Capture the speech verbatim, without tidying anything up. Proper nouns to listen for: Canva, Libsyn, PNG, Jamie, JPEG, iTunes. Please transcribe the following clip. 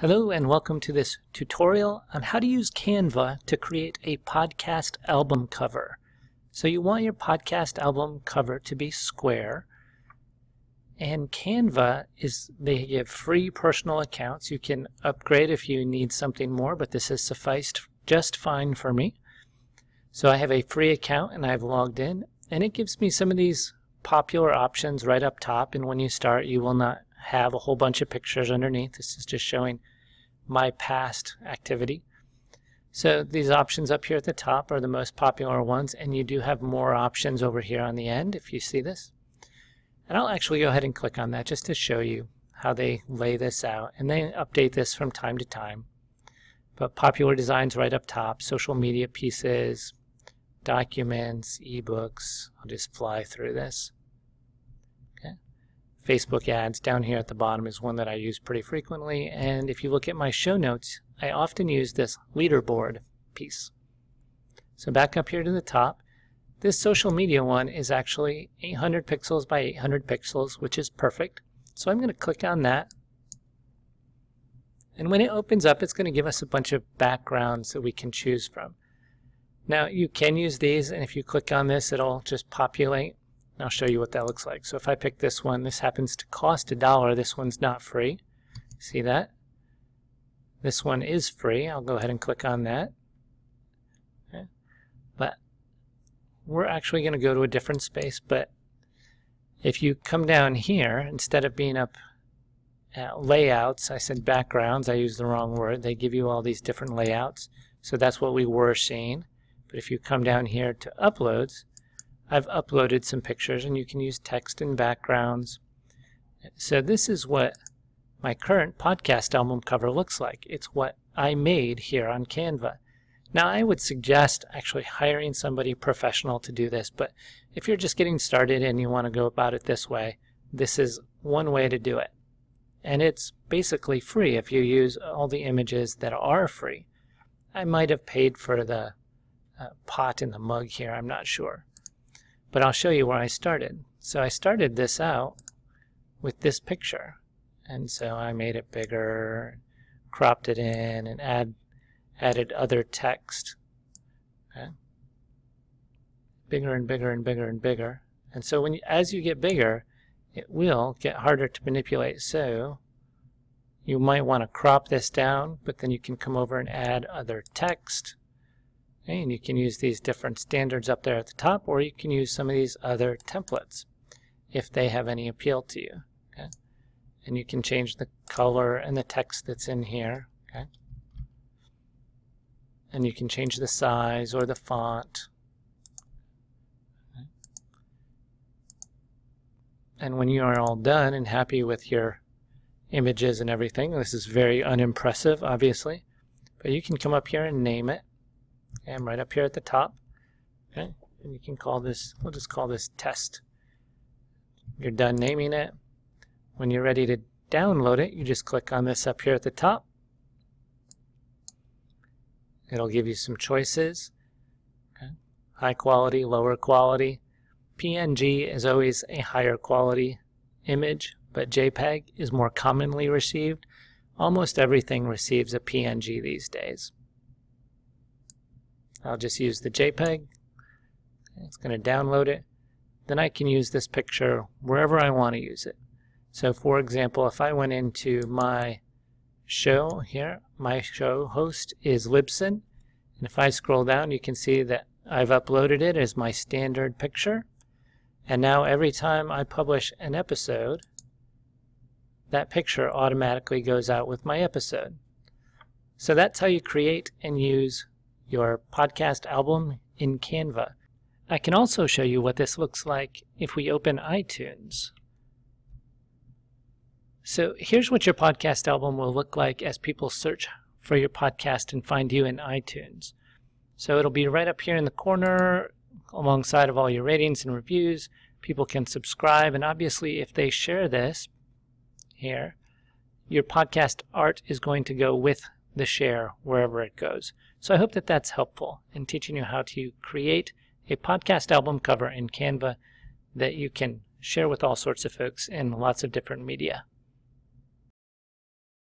Hello and welcome to this tutorial on how to use Canva to create a podcast album cover. So you want your podcast album cover to be square, and Canva is, they give free personal accounts. You can upgrade if you need something more, but this has sufficed just fine for me. So I have a free account and I've logged in, and it gives me some of these popular options right up top, and when you start you will not have a whole bunch of pictures underneath. This is just showing my past activity. So these options up here at the top are the most popular ones, and you do have more options over here on the end if you see this. And I'll actually go ahead and click on that just to show you how they lay this out, and they update this from time to time. But popular designs right up top, social media pieces, documents, ebooks. I'll just fly through this. Facebook ads down here at the bottom is one that I use pretty frequently, and if you look at my show notes, I often use this leaderboard piece. So back up here to the top, this social media one is actually eight hundred pixels by eight hundred pixels, which is perfect. So I'm going to click on that, and when it opens up it's going to give us a bunch of backgrounds that we can choose from. Now you can use these, and if you click on this it'll just populate. I'll show you what that looks like. So if I pick this one, this happens to cost a dollar. This one's not free. See that? This one is free. I'll go ahead and click on that. Okay. But we're actually going to go to a different space. But if you come down here, instead of being up at layouts, I said backgrounds. I used the wrong word. They give you all these different layouts. So that's what we were seeing. But if you come down here to uploads, I've uploaded some pictures, and you can use text and backgrounds. So this is what my current podcast album cover looks like. It's what I made here on Canva. Now I would suggest actually hiring somebody professional to do this, but if you're just getting started and you want to go about it this way, this is one way to do it. And it's basically free if you use all the images that are free. I might have paid for the uh, pot in the mug here, I'm not sure. But I'll show you where I started. So I started this out with this picture, and so I made it bigger, cropped it in, and add, added other text. Okay. Bigger and bigger and bigger and bigger. And so when you, as you get bigger, it will get harder to manipulate. So you might want to crop this down, but then you can come over and add other text. And you can use these different standards up there at the top, or you can use some of these other templates if they have any appeal to you. Okay? And you can change the color and the text that's in here. Okay? And you can change the size or the font. Okay? And when you are all done and happy with your images and everything, this is very unimpressive, obviously, but you can come up here and name it. And right up here at the top, okay, and you can call this, we'll just call this test. You're done naming it. When you're ready to download it, you just click on this up here at the top. It'll give you some choices. Okay. High quality, lower quality. P N G is always a higher quality image, but JPEG is more commonly received. Almost everything receives a P N G these days. I'll just use the JPEG. It's going to download it. Then I can use this picture wherever I want to use it. So for example, if I went into my show here, my show host is Libsyn, and if I scroll down you can see that I've uploaded it as my standard picture, and now every time I publish an episode that picture automatically goes out with my episode. So that's how you create and use your podcast album in Canva. I can also show you what this looks like if we open iTunes. So here's what your podcast album will look like as people search for your podcast and find you in iTunes. So it'll be right up here in the corner alongside of all your ratings and reviews. People can subscribe, and obviously if they share this here, your podcast art is going to go with the share wherever it goes. So I hope that that's helpful in teaching you how to create a podcast album cover in Canva that you can share with all sorts of folks in lots of different media.